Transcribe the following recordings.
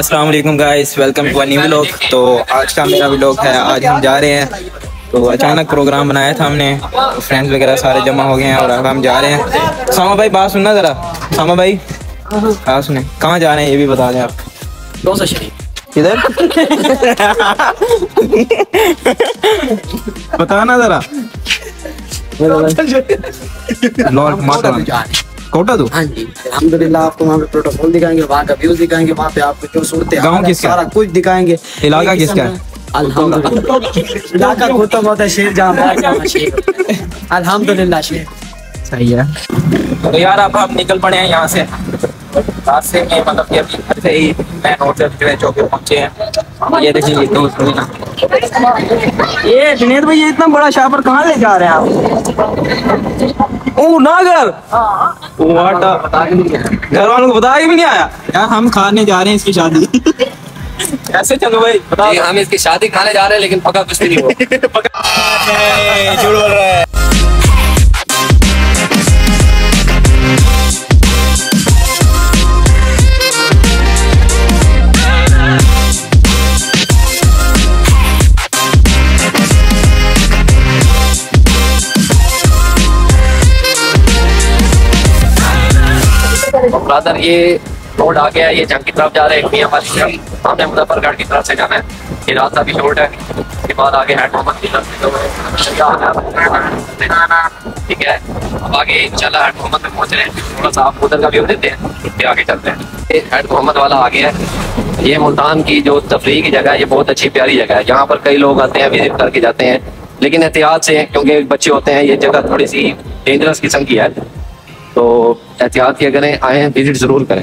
अस्सलाम वालेकुम guys, welcome to new vlog. तो आज का मेरा व्लॉग है, आज हम जा रहे हैं। तो अचानक प्रोग्राम बनाया था हमने, फ्रेंड्स वगैरह सारे जमा हो गए हैं और हम जा रहे हैं। सामा भाई बात सुनना ज़रा, सामा भाई कहाँ सुने, कहाँ जा रहे हैं ये भी बता दें आप। किधर बताना ज़रा, कोट अद्दू। हाँ जी, अल्हम्दुलिल्लाह आपको वहाँ पे प्रोटोकॉल दिखाएंगे, वहाँ का व्यूज दिखाएंगे, वहाँ पे आपको जो सूरत है सारा कुछ दिखाएंगे। इलाका किसका है? अल्हम्दुलिल्लाह इलाका कोट अद्दू है, शेर जहाँ शेर, अल्हम्दुलिल्लाह शेर। सही है। तो यार अब आप निकल पड़े हैं यहाँ से, रास्ते में मतलब कि अभी घर से ही मैन होटल जो है चौके पहुँचे हैं। ये देखिए ये जुनेद भाई, ये इतना बड़ा शापर कहाँ ले जा रहे हैं आप? ओ नागर घर वालों को बता के भी नहीं आया। यार हम खाने जा रहे हैं इसकी शादी। ऐसे चलो भाई बताओ, हम इसकी शादी खाने जा रहे हैं लेकिन पका कुछ नहीं है। ब्रदर ये रोड आ गया, ये जंग की तरफ जा रहे हैं, मियां वाली तरफ, हमने मुजफ्फरगढ़ की तरफ से जाना है। ये रास्ता भी शॉर्ट है, इसके बाद आगे हैदराबाद की तरफ, ठीक है। अब आगे इंशाल्लाह हैदराबाद में पहुंच रहे हैं, थोड़ा सा आप उधर का व्यू देते हैं, इसके आगे चलते हैं। हैदराबाद वाला आ गया है, ये मुल्तान की जो तफरी की जगह है, ये बहुत अच्छी प्यारी जगह है। यहाँ पर कई लोग आते हैं, विजिट करके जाते हैं, लेकिन एहतियात से, क्योंकि बच्चे होते हैं। ये जगह थोड़ी सी डेंजरस किस्म की है, तो एहतियात किया करें, आए हैं विजिट जरूर करें।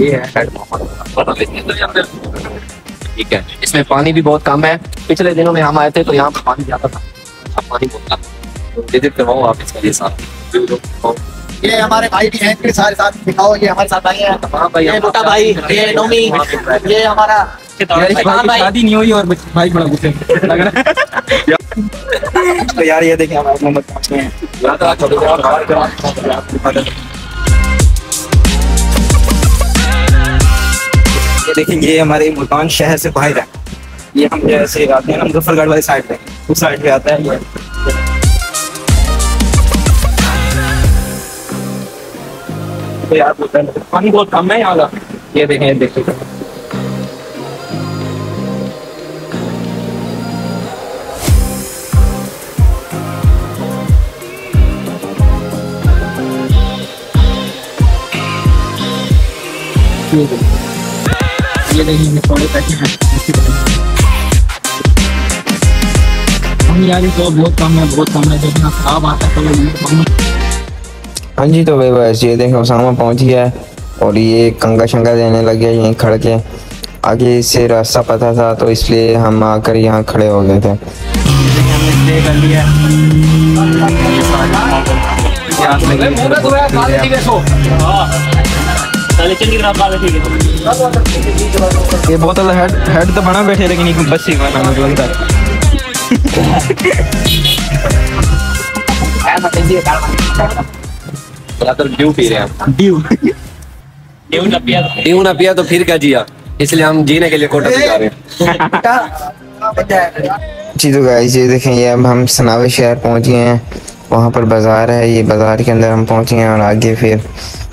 ये है ठीक है, इसमें पानी भी बहुत कम है। पिछले दिनों में हम आए थे तो यहाँ पर पानी ज्यादा था, अब पानी बहुत कम है। तो विजिट करवाओ आप इसके लिए साथ। ये हमारे भाई भी हैं, सारे साथ दिखाओ, ये हमारे साथ आए हैं। ये मोटा भाई, ये नोमी, ये हमारा शादी नहीं हुई और भाई बड़ा गुस्से लग रहा है। तो यार ये देखिए हम अपने मत पहुंचे हैं। देखिए ये हमारे मुल्तान शहर से बाहर है, ये हम जैसे आते हैं ना मुजफ्फरगढ़ वाली साइड पे, उस साइड पे आता है। तो यार पानी बहुत कम है यहाँ का। ये देखें, देखिए ये नहीं थोड़े पैसे हैं हम यार, तो बहुत कम है, बहुत कम है। जब यहाँ खराब आता है तो हाँ जी। तो भाई बस ये देखो उसामा पहुँच गया है और ये कंगा शंगा देने लग गया यहीं खड़ के। आगे इससे रास्ता पता था तो इसलिए हम आकर यहाँ खड़े हो गए थे। ये बोतल हेड तो बना बैठे लेकिन एक बस ही बना लगता है। ना पिया तो फिर क्या जिया, इसलिए हम जीने के लिए कोट अद्दू जा रहे हैं। जी तो गाइस ये देखें, ये अब हम सनावे शहर पहुँच गए हैं। वहाँ पर बाजार है, ये बाजार के अंदर हम पहुँचे हैं और आगे फिर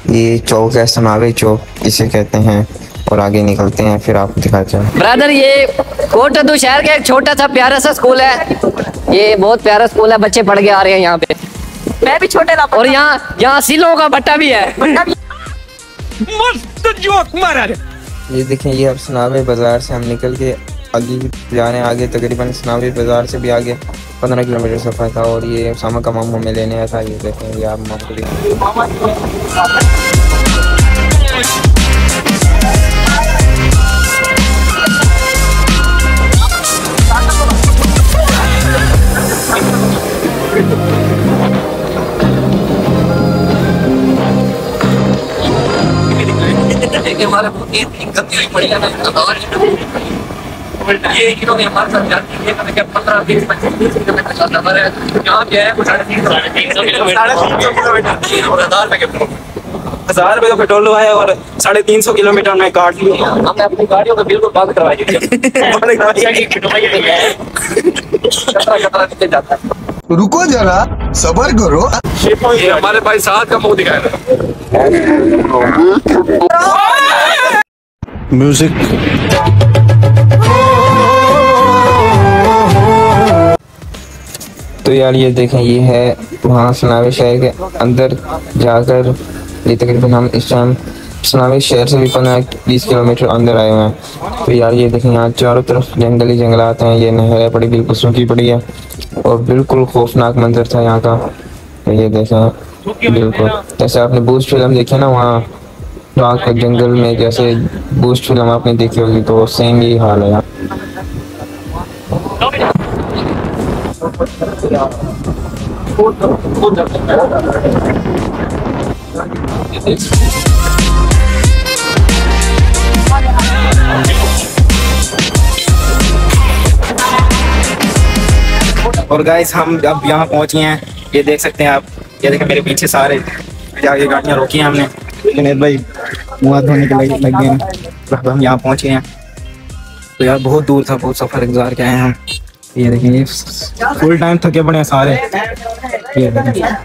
ये चौक है, सनावे चौक इसे कहते हैं, और आगे निकलते हैं फिर आपको दिखाते हैं। ब्रदर ये कोट अद्दू शहर का एक छोटा सा प्यारा सा स्कूल है, ये बहुत प्यारा स्कूल है, बच्चे पढ़ के आ रहे हैं यहाँ पे। मैं भी छोटे था और यहाँ सिलों का भट्टा भी है। मस्त जोक मारा। ये देखें ये अब सनावे बाजार से हम निकल के आगे जा रहे हैं। आगे तकरीबन सनावे बाजार से भी आगे 15 किलोमीटर सफर था और ये उसामा का मामू में लेने आया था। ये देखें ये आप मामू को हमारे ये किलोमीटर हमारे साथ जाती है, तो क्या 15-20-25 किलोमीटर का सफर है। यहाँ क्या है 350 किलोमीटर, 350 किलोमीटर 1000 रुपए के 1000 रुपए का पेट्रोल हुआ है और 350 किलोमीटर में काट लिया। हमने अपनी गाड़ियों को बिल्कुल बंद करवा दिया। रुको जरा सबर करो, हमारे भाई साथ का मुंह दिखा रहा। म्यूजिक तो यार ये देखें, ये है वहाँ सनावे शहर के अंदर जाकर। ये तकरीबन हम इस टाइम सनावे शहर से भी 15-20 किलोमीटर अंदर आए हुए हैं। तो यार ये देखें, यहाँ चारों तरफ जंगल ही जंगलात हैं। ये नहरें पड़ी बिल्कुल सूखी पड़ी है और बिल्कुल खौफनाक मंजर था यहाँ का। तो ये देखें बिल्कुल जैसे आपने बूस्ट फिल्म देखी ना, वहाँ वहाँ का जंगल में जैसे बूस्ट फिल्म आपने देखी होगी, तो सेम यही हाल है यहाँ। और गाइस हम अब यहाँ पहुँच गए हैं। ये देख सकते हैं आप, ये देखें मेरे पीछे सारे जाके गाड़ियाँ रोकी हैं हमने। जुनेद भाई मुँह धोने के लिए लग गए हैं। अब हम यहाँ पहुँचे हैं। तो यार बहुत दूर था, बहुत सफ़र गुजार के आए हैं हम। ये देखेंगे फुल टाइम थके पड़े हैं सारे। ये देखेंगे हाँ।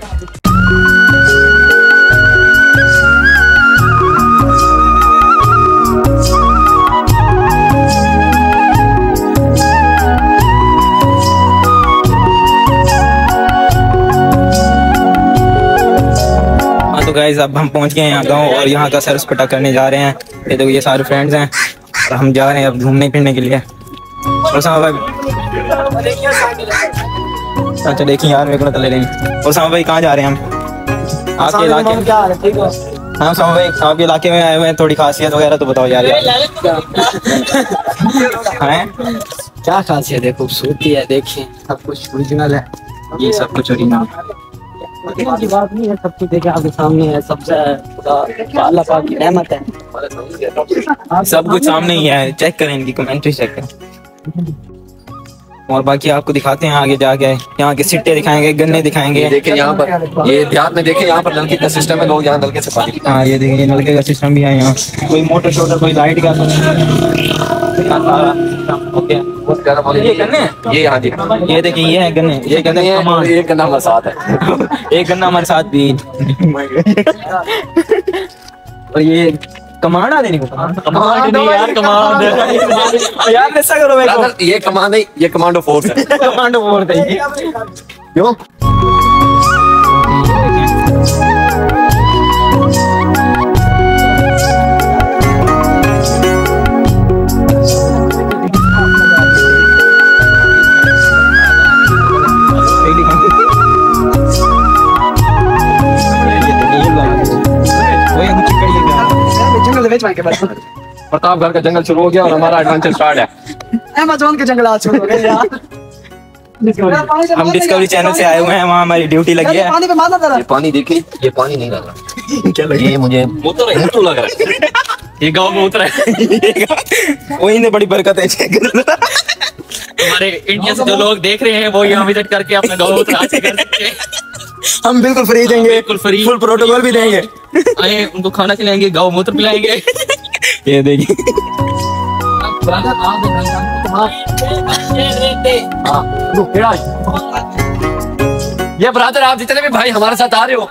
तो गाइज अब हम पहुंच गए हैं यहाँ गाँव और यहाँ का सैर सपाटा करने जा रहे हैं। ये देखो ये सारे फ्रेंड्स हैं और हम जा रहे हैं अब घूमने फिरने के लिए। अच्छा देखिए यार मेरे को तो ले लेंगे। और सामा भाई कहाँ जा रहे हैं हम? आपके इलाके में क्या ठीक है? हाँ सामा भाई आपके इलाके में आए हुए हैं, थोड़ी खासियत वगैरह तो बताओ यार। क्या खासियत है? खूबसूरती है, देखिए सब कुछ ओरिजिनल है। ये सब कुछ ओरिजिनल की बात नहीं है, सब कुछ देखे आपके सामने है। सबसे अल्लाह पाक की रहमत है, सब कुछ सामने ही है। चेक करें इनकी कमेंट्री चेक करें। और बाकी आपको दिखाते हैं आगे जाके। यहाँ के सिट्टे दिखाएंगे, गन्ने दिखाएंगे। देखें यहाँ पर ये ध्यान में देखें, यहाँ पर नलके का सिस्टम है। लोग यहाँ नलके से पानी। हाँ ये देखें नलके का सिस्टम भी है यहाँ। कोई मोटर शोटर कोई लाइट का ये देखें ये है गन्ने। ये गन्ने एक गन्ना हमारे साथ है, एक गन्ना हमारे साथ भी। और ये कमाना देने को कमांड नहीं यार, कमांड यार ऐसा करो मेरे को। ये कमांड नहीं, ये कमांडो फोर्स है। कमांडो फोर्स है ये क्यों? प्रतापगढ़ का जंगल शुरू हो गया और हमारा एडवेंचर स्टार्ट है। अमेज़न के जंगल शुरू हो गए यार। हम डिस्कवरी चैनल से आए हुए हैं, वहाँ हमारी ड्यूटी लगी है। पानी पे मार दे। ये पानी देखिए, ये पानी नहीं लग रहा। क्या लग रहा है? मुझे मूत्र लग रहा है। ये गांव में मूत्र है, वही ने बड़ी बरकत है। हमारे इंडिया से जो लोग देख रहे हैं वो यहाँ विजिट करके अपने गाँव में हम बिल्कुल फ्री देंगे, बिल्कुल फ्री फुल प्रोटोकॉल भी देंगे। अरे उनको खाना खिलाएंगे, गाँव मूत्र पिलाएंगे। ये देखिए ये ब्रादर, आप जितने भी भाई हमारे साथ आ रहे हो,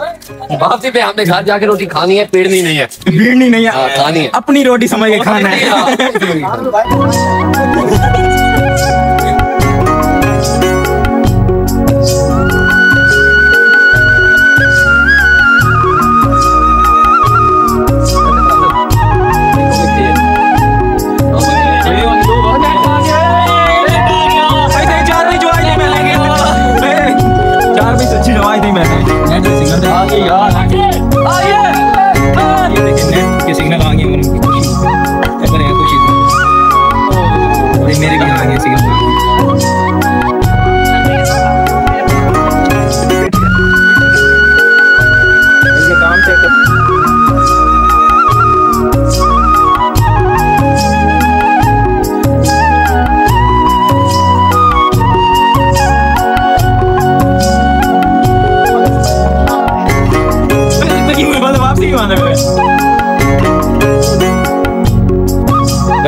बाप जी पे हमने घर जाके रोटी खानी है। पेड़ नहीं है, भीड़ नहीं है, खानी है अपनी रोटी समझ के खाना है।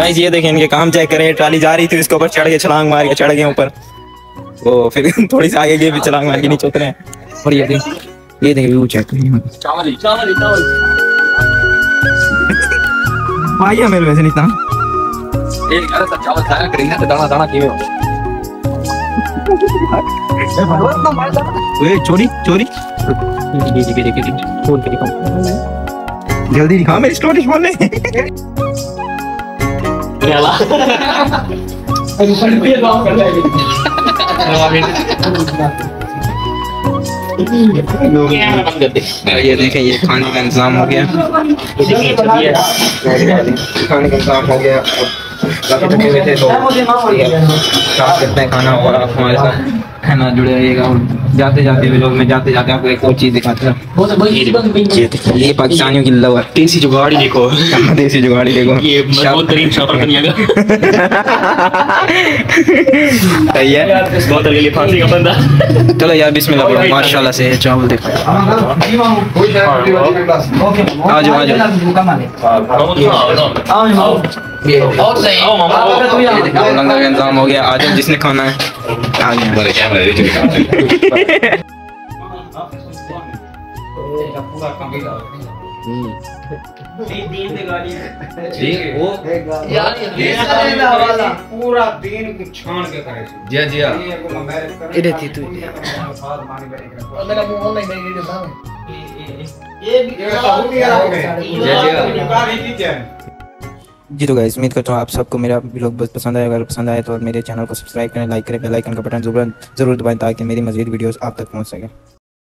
गाइस ये देखें इनके काम चेक करें, ट्राली जा रही थी इसके ऊपर चढ़ के छलांग मार के चढ़ गए ऊपर, तो फिर थोड़ी सी आगे गए भी छलांग मार के नीचे उतरे। और ये देखें व्यू चेक भाई मेरे वैसे नहीं था चोरी चोरी जल्दी दिखा मेरी स्टोरी खोलने ये देखें ये खाने का इंतजाम हो गया, खाने का इंतजाम हो गया, तो खाना और आप हमारे साथ है ना जुड़े रहिएगा। और जाते जाते लोग में जाते जाते आपको एक और चीज दिखाते हैं, ये पाकिस्तानियों की लवर देसी जुगाड़ी देखो, देसी जुगाड़ी देखो, ये बहुत करीब शॉपर बन जाएगा सही है बहुत अगली फांसी का बंदा। चलो यार बिस्मिल्लाह माशाल्लाह से चावल देखो, आ जाओ आ जाओ, बहुत सही लंगर का इंतजाम हो गया, आ जाओ जिसने खाना है आ गया। पूरा दिन छान के करे जी। तो गाइस उम्मीद करता हूँ आप सबको मेरा व्लॉग बहुत पसंद आया, अगर पसंद आए तो मेरे चैनल को सब्सक्राइब करें, लाइक करें, बेल आइकन का बटन जरूर दबाएं ताकि मेरी मज़ीद वीडियोस आप तक पहुँच सकें।